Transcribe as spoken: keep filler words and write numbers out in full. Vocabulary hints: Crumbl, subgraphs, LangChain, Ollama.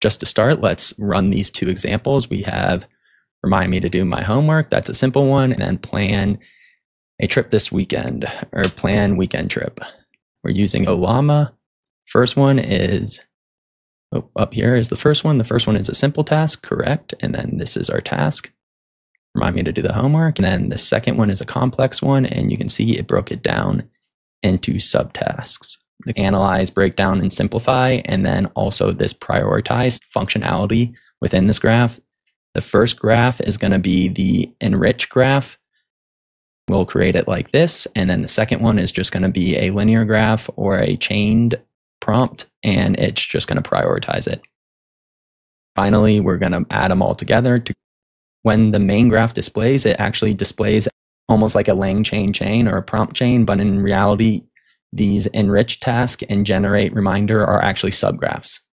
just to start, let's run these two examples. We have remind me to do my homework. That's a simple one. And then plan a trip this weekend, or plan weekend trip. We're using Ollama. First one is oh, up here is the first one. The first one is a simple task, correct? And then this is our task. Remind me to do the homework. And then the second one is a complex one. And you can see it broke it down into subtasks. The analyze, break down, and simplify. And then also this prioritize functionality within this graph. The first graph is going to be the enrich graph. We'll create it like this. And then the second one is just going to be a linear graph or a chained prompt, and it's just going to prioritize it. Finally, we're going to add them all together. To when the main graph displays, it actually displays almost like a LangChain chain or a prompt chain, but in reality, these enrich task and generate reminder are actually subgraphs.